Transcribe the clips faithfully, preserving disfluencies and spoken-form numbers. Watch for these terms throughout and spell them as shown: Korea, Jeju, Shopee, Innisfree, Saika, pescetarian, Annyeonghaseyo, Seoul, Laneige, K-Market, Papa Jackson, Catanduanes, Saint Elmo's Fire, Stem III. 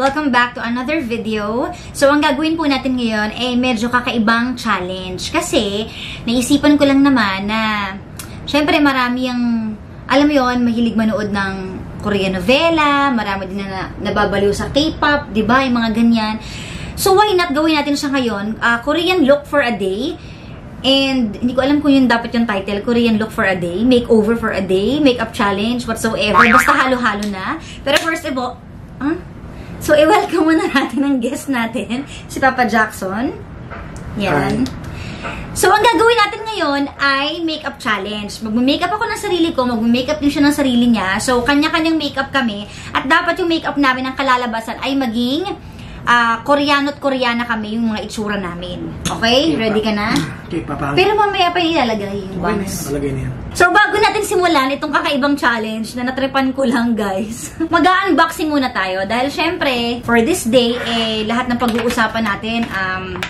Welcome back to another video. So, ang gagawin po natin ngayon ay medyo kakaibang challenge. Kasi, naisipan ko lang naman na, syempre, marami ang, alam mo yun, mahilig manood ng Korean novela, marami din na nababaliw sa K-pop, diba? Yung mga ganyan. So, why not gawin natin siya ngayon? Uh, Korean Look for a Day. And, hindi ko alam kung yun dapat yung title, Korean Look for a Day, Makeover for a Day, Makeup Challenge, whatsoever. Basta halo-halo na. Pero first of all, huh? So, i-welcome muna natin ang guest natin, si Papa Jackson. Yan. So, ang gagawin natin ngayon ay makeup challenge. Mag-makeup ako ng sarili ko, mag-makeup din siya ng sarili niya. So, kanya-kanyang makeup kami. At dapat yung makeup namin ng kalalabasan ay maging uh, Koreano't Koreana kami, yung mga itsura namin. Okay? Ready ka na? Okay, Papa. Pero mamaya pa ilalagay yung bangs. Okay, niya. So, bago natin simulan itong kakaibang challenge na natripan ko lang, guys, mag-unboxing muna tayo. Dahil, syempre, for this day, eh, lahat ng pag-uusapan natin, um,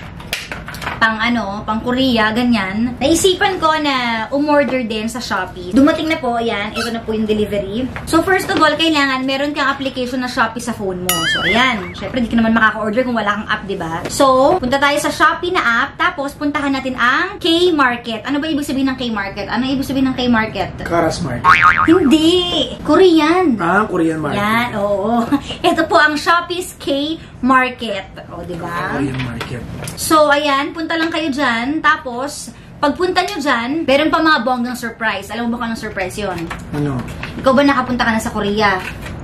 pang ano, pang Korea, ganyan. Naisipan ko na umorder din sa Shopee. Dumating na po, ayan. Ito na po yung delivery. So, first of all, kailangan meron kang application na Shopee sa phone mo. So, ayan. Syempre, di ka naman makaka-order kung wala kang app, diba? So, punta tayo sa Shopee na app, tapos puntahan natin ang K-Market. Ano ba ibig sabihin ng K-Market? Ano ibig sabihin ng K-Market? Karas Market. Hindi! Korean! Ah, Korean Market. Ayan, oo. Ito po ang Shopee's K-Market. O, diba? Korean Market. So, ayan. Punta lang kayo dyan, tapos pagpunta nyo dyan, meron pa mga bonggang surprise. Alam mo ba kung anong surprise yun? Ano? Ikaw ba nakapunta ka na sa Korea?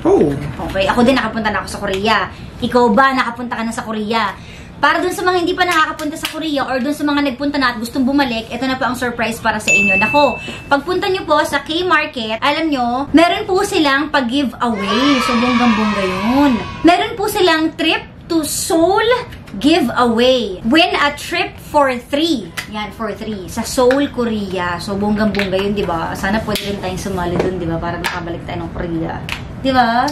Oo. Oh. Okay, ako din nakapunta na ako sa Korea. Ikaw ba nakapunta ka na sa Korea? Para dun sa mga hindi pa nakakapunta sa Korea or dun sa mga nagpunta na at gustong bumalik, ito na po ang surprise para sa inyo. Nako, pagpunta nyo po sa K-Market, alam nyo, meron po silang pag-giveaway. So, bonggang-bongga yun. Meron po silang trip to Seoul giveaway. Win a trip for three. Yan, for three. Sa Seoul, Korea. So, bonggang-bongga yun, diba? Sana pwede rin tayong sumali dun, diba? Para nakabalik tayo ng Korea. Diba?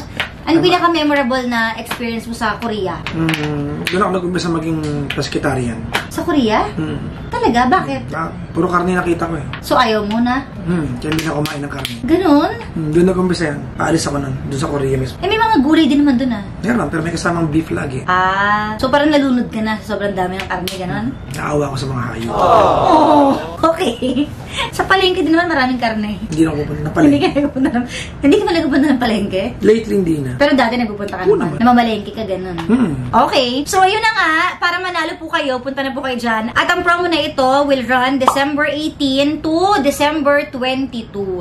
Ano pinaka-memorable na experience mo sa Korea? Mm, doon ako nag-umbisa maging pescetarian. Sa Korea? Mm. Talaga? Bakit? Ah, puro karne nakita ko eh. So, ayaw mo na? Hmm, kaya hindi na kumain ng karne. Ganun? Mm, doon nag-umbisa yan. Paalis ako nun. Doon sa Korea mismo. Eh, may mga gulay din naman doon ah. Meron lang, pero may kasamang beef lagi. Ah, so parang nalunod ka na sa sobrang dami ng karne, ganun? Hmm. Naawa ako sa mga hayop. Oh. Oh. Okay. Sa palengke din naman maraming karne. Hindi na ako pupunta ng palengke. Hindi ka nagpupunta ng... Hindi ka nagpupunta ng palengke? Lately hindi na. Pero dati nagpupunta ka naman. Namamalengke ka ganun. Hmm. Okay. So ayun na nga, para manalo po kayo, punta na po kayo dyan. At ang promo na ito will run December eighteenth to December twenty-second.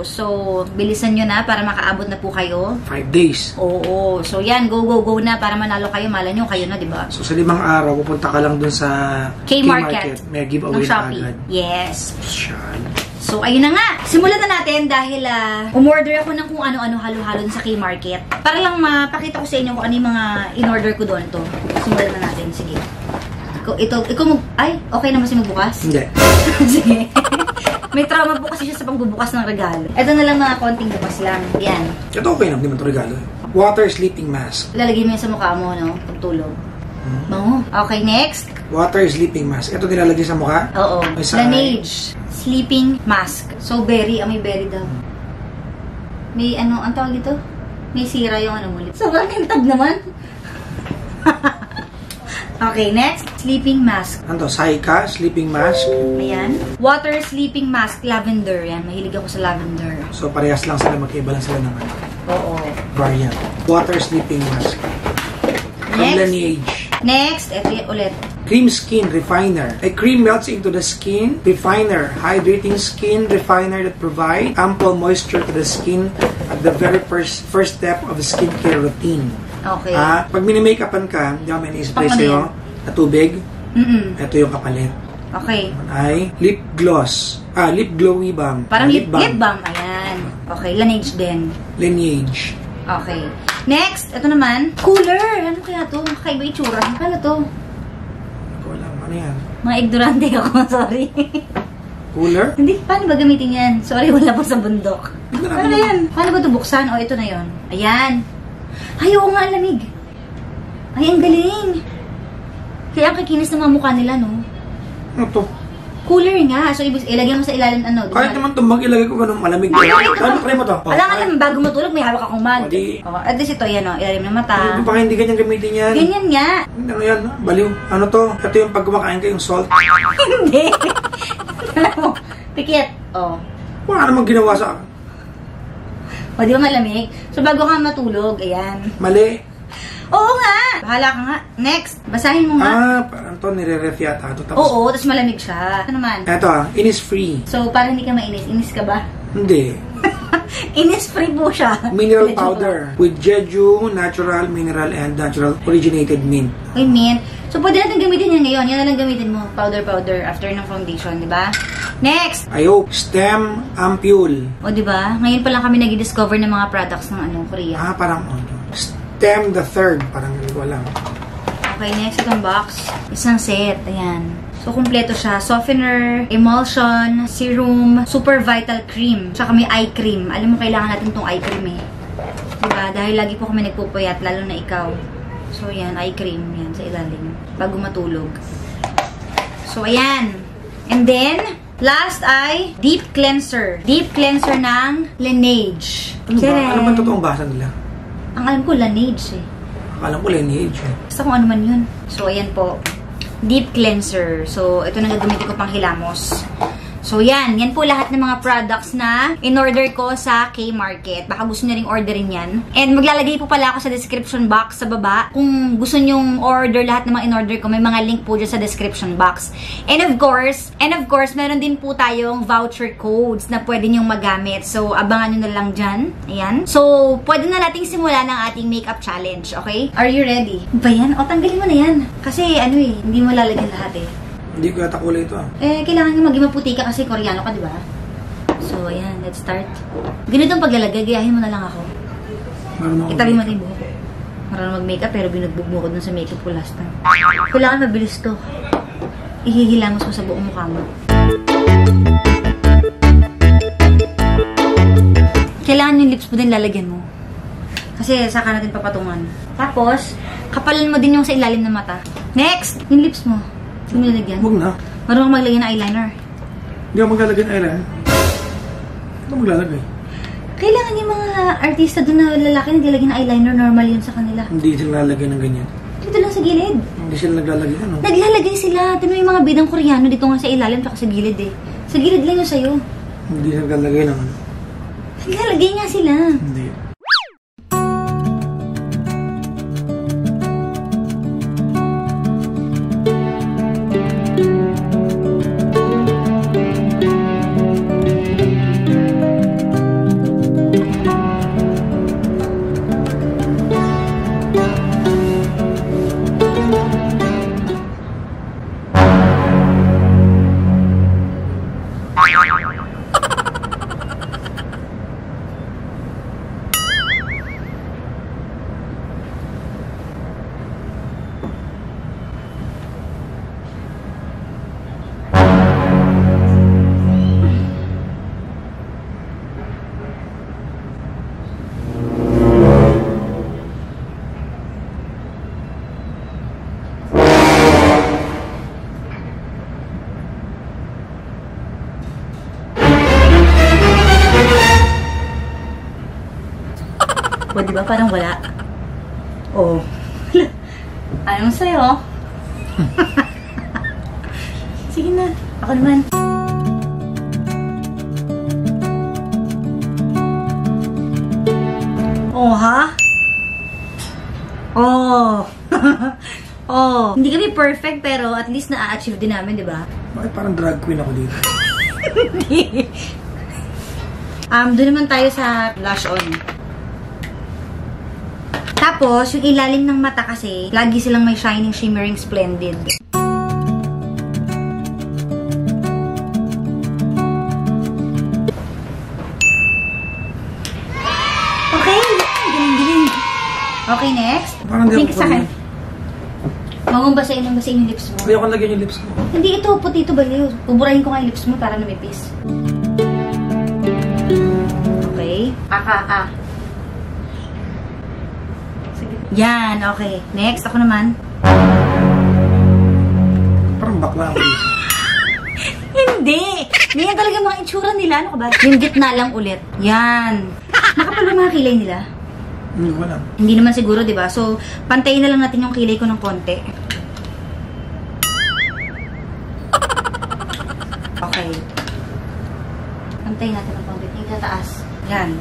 So, bilisan nyo na para makaabot na po kayo. Five days. Oo. So yan, go go go na para manalo kayo. Mala nyo, kayo na, diba? So sa limang araw, pupunta ka lang dun sa K-Market. May giveaway na agad. Yes. Sure. So, ayun na nga. Simulan na natin dahil uh, umorder ako ng kung ano-ano halo-halo sa K-Market. Para lang mapakita ko sa inyo kung ano yung mga in-order ko doon to. Simulan na natin. Sige. Ikaw, ito, ikaw mag... Ay, okay naman si magbukas? Hindi. Sige. May trauma po kasi siya sa pangbubukas ng regalo. Ito na lang mga konting bukas lang. Yan. Ito okay na, hindi man ito regalo. Water sleeping mask. Lalagay mo yan sa mukha mo, no? Pagtulog. Hmm. Bango. Okay, next. Water sleeping mask. Ito nilalagay sa mukha? Oo. Laneige. Sleeping mask. So, berry. Ah, may berry daw. May ano, ang tawag dito? May sira yung ano muli. Sobrang kintab naman. Okay, next. Sleeping mask. Ano to? Saika sleeping mask. Ayan. Water sleeping mask. Lavender. Yan. Mahilig ako sa lavender. So, parehas lang sila. Mag-iba lang sila naman. Oo. Variant. Water sleeping mask. Next. Laneige. Next. Ito ulit. Cream Skin Refiner. A cream melts into the skin refiner, hydrating skin refiner that provides ample moisture to the skin at the very first first step of the skincare routine. Okay. Ah, pag mini-makeupan ka, diyan may i-spray sa'yo na tubig. Mm-mm. Ito yung kapalit. Okay. Ay, lip gloss. Ah, lip glowy balm. Parang lip, lip balm. Lip balm, ayan. Okay, Laneige din. Laneige. Okay. Next, ito naman. Cooler! Ano kaya ito? Makakaiba itsura. Ano kaya ito? Yan. Mga ignorante ako, sorry. Cooler? Hindi, paano ba gamitin yan? Sorry, wala po sa bundok. Ano yan? Paano ba ito buksan? O, ito na yon. Ayan. Ay, oo nga, lamig. Ay, ang galing! Kaya ang kakinis ng mga mukha nila, no? Ano to? Cooler nga. So, ibig, ilagyan mo sa ilalim, ano? Doon. Kahit naman tumbag, ilagay ko ganun malamig. Ay, ay, ito! Try mo to. Alam ka naman, bago matulog, may hawak akong mug. Pwede. Oh, at least ito, yan, no? Ilalim ng mata. Ay, baka hindi ganyan gamitin yan. Ganyan nga. Ano yan? Baliw. Ano to? Ito yung pag kumakain ka, yung salt. Hindi. Alam mo, pikit. Oh. Wala namang ginawa sa akin. O, di ba malamig? So, bago ka matulog, ayan. Mali. Oo nga! Bahala ka nga. Next, basahin mo nga. Ah, parang ito, nire-ref yata. Ito, tapos... Oo, tapos malamig siya. Ano naman? Ito ah, Innisfree. So, para hindi ka mainis, inis ka ba? Hindi. Innisfree po siya. Mineral powder with Jeju, natural, mineral, and natural originated mint. Uy, mint. So, pwede natin gamitin yan ngayon. Yan na lang gamitin mo. Powder, powder, after ng foundation, di ba? Next! Ayo, stem ampule. O, di ba? Ngayon pa lang kami nag-discover ng mga products ng ano, Korea. Ah, parang ano. Stem the third. Parang hindi ko alam. Okay, next itong box. Isang set. Ayan. So, kumpleto siya. Softener, emulsion, serum, super vital cream. Tsaka may eye cream. Alam mo, kailangan natin itong eye cream eh. Diba? Dahil lagi po kami nagpupuyat, lalo na ikaw. So, yan. Eye cream. Yan, sa ilalim. Bago matulog. So, ayan. And then... Last ay deep cleanser. Deep cleanser ng Laneige. Ano ba? Ano ba totoong basa nila? Ang alam ko, Laneige eh. Akala ko Laneige eh. Basta kung ano man yun. So, ayan po. Deep cleanser. So, ito na gagamitin ko pang hilamos. So, yan. Yan po lahat ng mga products na in-order ko sa K-Market. Baka gusto nyo ring orderin yan. And maglalagay po pala ako sa description box sa baba. Kung gusto nyong order lahat ng mga in-order ko, may mga link po dyan sa description box. And of course, and of course, meron din po tayong voucher codes na pwede nyong magamit. So, abangan nyo na lang dyan. Ayan. So, pwede na nating simulan ang ating makeup challenge, okay? Are you ready? Ba yan? O, tanggalin mo na yan. Kasi, ano eh, hindi mo lalagyan lahat eh. Hindi ko yata kulay ito ah. Eh, kailangan nyo maging maputi ka kasi Koreano ka, di ba? So, ayan. Let's start. Ganitong paglalagay, gayahin mo na lang ako. Itabi mo na yung buhok ko. Maroon mag-makeup pero binugbog mo ko dun sa makeup ko last time. Kailangan mabilis to. Ihihilamos mo sa buong mukha mo. Kailangan yung lips mo din lalagyan mo. Kasi saka natin papatungan. Tapos, kapalan mo din yung sa ilalim ng mata. Next! Yung lips mo. Hindi mo nalagyan? Huwag na. Marunong kang maglagay ng eyeliner. Hindi ako maglalagay ng eyeliner. Ito maglalagay. Kailangan yung mga artista doon na lalaki naglalagay ng eyeliner. Normal yun sa kanila. Hindi sila naglalagay ng ganyan. Dito lang sa gilid. Hindi sila naglalagay, ano? Naglalagay sila. Tino yung mga bidang Koreano dito nga sa ilalim at sa gilid eh. Sa gilid lang yun sa'yo. Hindi sila naglalagay ng ano. Naglalagay nga sila. Hindi. O, di ba? Parang wala. Oo. Oh. Anong sa'yo? Sige na. Ako naman. Oh, ha? Oh. Oh. Hindi kami perfect, pero at least na-achieve din namin, di ba? Bakit parang drag queen ako dito? Hindi. um, doon naman tayo sa blush on. Tapos, yung ilalim ng mata kasi, lagi silang may shining, shimmering, splendid. Okay! Galing-galing! Okay, next. Parang hindi ako pwede. Mangumbasain lang basain yung lips mo. Kaya ko lagyan yung lips mo. Hindi ito, puti ito baliw. Buburahin ko nga yung lips mo para lumipis. Okay. Aka-a. Yan, okay. Next, ako naman. Parang bakla ako. Hindi! Ganyan talaga mga itsura nila. Ano ka ba? Yung gitna lang ulit. Yan. Makapal ba mga kilay nila? Hindi ko alam. Hindi naman siguro, di ba? So, pantayin na lang natin yung kilay ko ng konti. Okay. Pantayin natin ng konti. Yung tataas. Yan.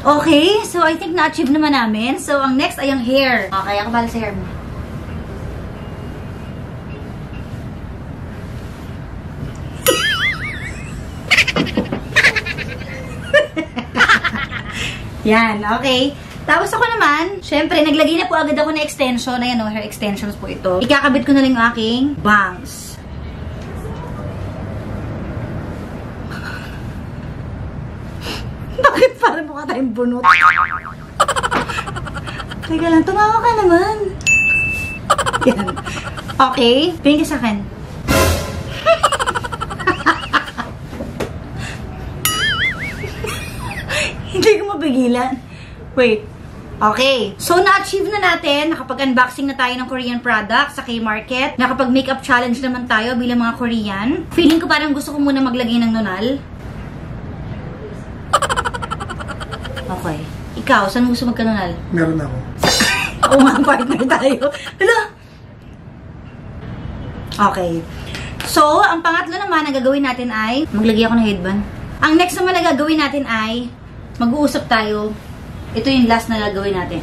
Okay, so I think na-achieve naman namin. So, ang next ay ang hair. Okay, ako bala sa hair mo. Yan, okay. Tapos ako naman, syempre, naglagay na po agad ako ng extension. Ayan o, hair extensions po ito. Ikakabit ko na lang yung aking bangs. Parang mukha tayong bunot. Teka lang, tumawa ka naman. Yan. Okay, tingin ka sa akin. Hindi ko mapigilan. Wait. Okay. So, na-achieve na natin. Nakapag-unboxing na tayo ng Korean products sa K-Market. Nakapag-makeup challenge naman tayo bilang mga Korean. Feeling ko parang gusto ko muna maglagay ng nonal. Okay. Ikaw, saan gusto magkanonal? Meron ako. Oo nga, partner tayo. Hala! Okay. So, ang pangatlo naman na gagawin natin ay... Maglagay ako ng headband. Ang next naman na gagawin natin ay... Mag-uusap tayo. Ito yung last na gagawin natin.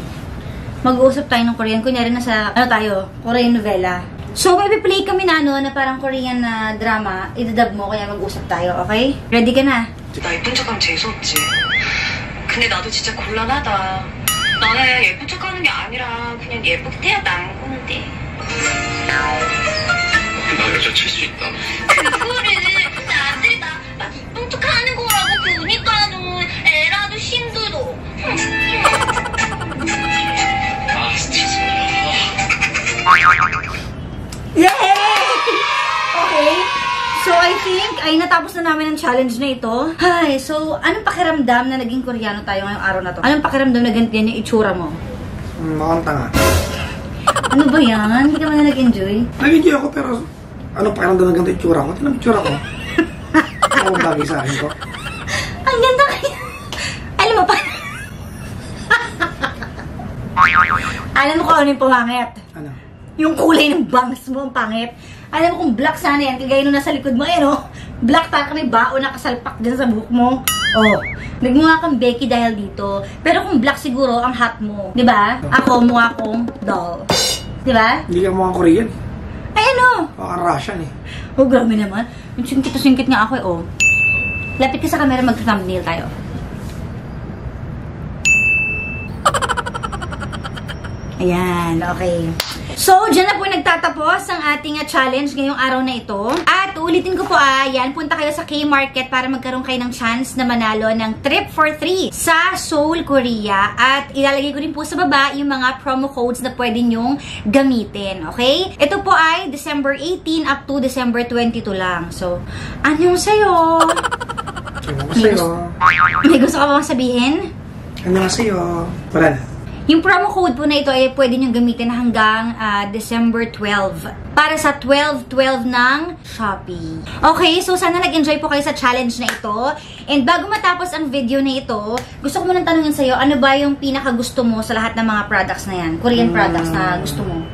Mag-uusap tayo ng Korean. Kunyari na sa... Ano tayo? Korean novela. So, may play kami na ano, na parang Korean na uh, drama. Idadub mo, kaya mag-uusap tayo, okay? Ready ka na? Naipun chakang jeso opji. 근데 나도 진짜 곤란하다. 나는 예쁜 척하는 게 아니라 그냥 예쁘게 떼야 남는데. 나 여자 칠 수 있다. 그거를 진짜 안 된다. 나 예쁜 척하는 거라고 보니까는 애라도 힘들어. 아 스트레스. 예. So, I think, ay natapos na namin ang challenge na ito. Ay, so, anong pakiramdam na naging Koreano tayo ngayong araw na to? Anong pakiramdam na gantiyan yung itsura mo? Mm, mukhang tanga. Ano ba yan? Hindi ka man na nag-enjoy? Nag-enjoy ako, pero anong pakiramdam na gantiyan yung itsura ko? Tinang itsura ko. Ano ang bagay sa akin ko? Ang ganda kayo. Alam mo, pa... Alam mo kung ano yung pangit? Ano? Yung kulay ng bangs mo, ang pangit. Alam mo kung black sana yan, kagaya nung nasa likod mo, eh no? Black para kami bao na kasalpak din sa buhok mo. Oh, nagmukha kang Becky dahil dito. Pero kung black siguro, ang hot mo. Diba? Ako, mukha kong doll. Diba? Hindi ka mukhang Korean. Ay ano? Mukhang Russian eh. Oh, grabe naman. Singkit-singkit nga ako eh, oh. Lapit ka sa camera, mag-thumbnail tayo. Ayan, okay. So, dyan na po nagtatapos ang ating challenge ngayong araw na ito. At ulitin ko po ah, yan, punta kayo sa K-Market para magkaroon kayo ng chance na manalo ng trip for three sa Seoul, Korea. At ilalagay ko rin po sa baba yung mga promo codes na pwede nyong gamitin, okay? Ito po ay December eighteen up to December twenty-two lang. So, annyeonghaseyo! Annyeonghaseyo! May gusto ka ba bang sabihin? Annyeonghaseyo! Wala na. Yung promo code po na ito ay pwede nyo gamitin hanggang uh, December twelve para sa twelve twelve ng Shopee. Okay, so sana nag-enjoy po kayo sa challenge na ito. And bago matapos ang video na ito, gusto ko munang tanungin sa'yo, ano ba yung pinakagusto mo sa lahat ng mga products na yan? Korean hmm. products na gusto mo?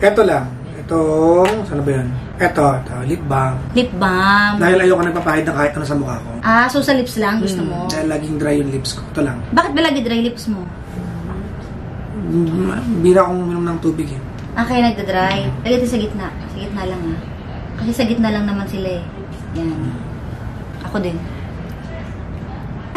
Ito lang. Itong, saan ba yun? Ito, ito, lip balm. Lip balm. Dahil ayoko nagpapahid na kahit ano sa mukha ko. Ah, so sa lips lang gusto hmm. mo? Dahil laging dry yung lips ko. Ito lang. Bakit ba lagi dry lips mo? Bira akong uminom ng tubig eh. Ah, kaya nagda-dry. Lagay ito sa gitna. Sa gitna lang ah. Kasi sa gitna lang naman sila eh. Yan. Ako din.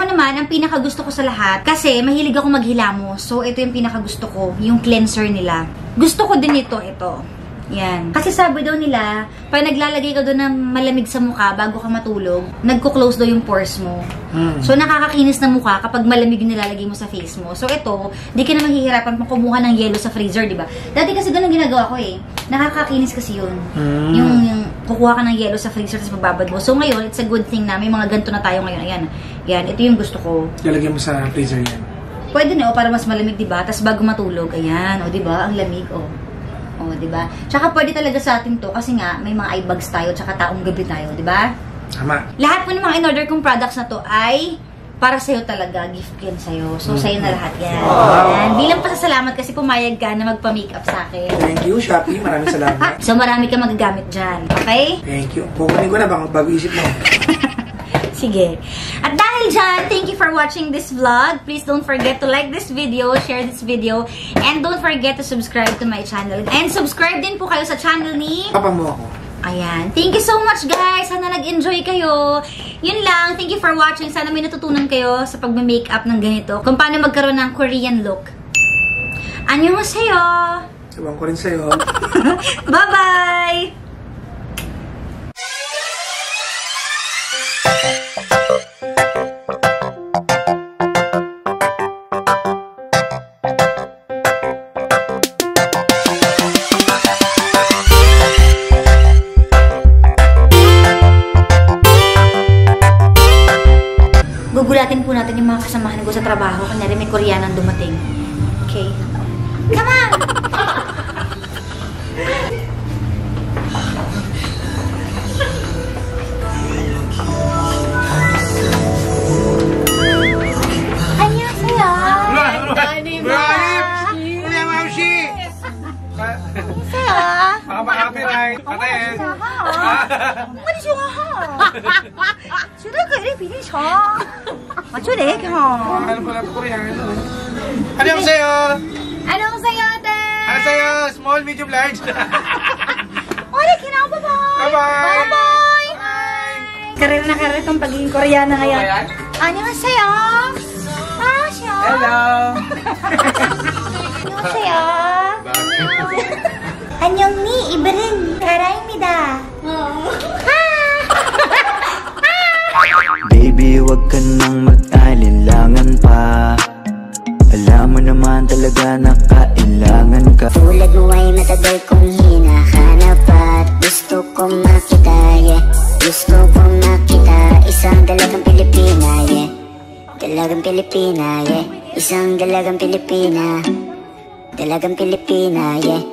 Ako naman, ang pinakagusto ko sa lahat, kasi mahilig ako maghilamos. So, ito yung pinakagusto ko. Yung cleanser nila. Gusto ko din ito, ito. Yan. Kasi sabi daw nila, pag naglalagay ka doon ng malamig sa mukha bago ka matulog, nagko-close daw yung pores mo. Mm. So, nakakakinis na mukha kapag malamig yung nilalagay mo sa face mo. So, ito, di ka na mahihirapan pang kumuha ng yelo sa freezer, di ba? Dati kasi doon ang ginagawa ko eh. Nakakakinis kasi yun. Mm. Yung, yung kukuha ka ng yelo sa freezer tapos magbabad mo. So, ngayon, it's a good thing na may mga ganito na tayo ngayon. Ayan. Yan. Ito yung gusto ko. Lalagyan mo sa freezer yan. Pwede na, o, para mas malamig, diba? Tapos bago matulog, ayan, o, diba? Ang lamig, o. O, diba? Tsaka pwede talaga sa atin to, kasi nga, may mga eye bags tayo, tsaka taong gabi tayo, diba? Tama. Lahat po ng mga in-order kong products na to ay para sa'yo talaga, gift yan sa'yo. So, mm-hmm. sa'yo na lahat yan. Wow. Yan. Bilang pasasalamat kasi pumayag ka na magpa-makeup sa'kin. Thank you, Shopee. Maraming salamat. So, marami kang magagamit dyan, okay? Thank you. Pukunin ko na, baka bago-isip mo. Sige. At dahil dyan, thank you for watching this vlog. Please don't forget to like this video, share this video, and don't forget to subscribe to my channel. And subscribe din po kayo sa channel ni Papa mo ako. Ayan. Thank you so much, guys. Sana nag-enjoy kayo. Yun lang. Thank you for watching. Sana may natutunan kayo sa pag-makeup ng ganito. Kung paano magkaroon ng Korean look. Annyeonghaseyo! Sabang ko rin sa'yo. Bye-bye! Gugulatin po natin yung mga kasamahan ko sa trabaho. Kanyari may Koreanang dumating. Okay. Come on! Annyeonghaseyo! Annyeonghaseyo! Small, medium, large. Bye-bye! Bye-bye! Karir na karir itong pagiging Koreana ngayon. Annyeonghaseyo! Annyeonghaseyo! Hello! Annyeonghaseyo! Annyeongni 이브린 가라입니다. Baby, wag ka nang mag-alinlangan pa. Alam mo naman talaga na kailangan ka. Tulad mo ay matagal kong hinahanap at gusto kong makita, yeah. Gusto kong makita isang dalagang Pilipina, yeah. Dalagang Pilipina, yeah. Isang dalagang Pilipina. Dalagang Pilipina, yeah.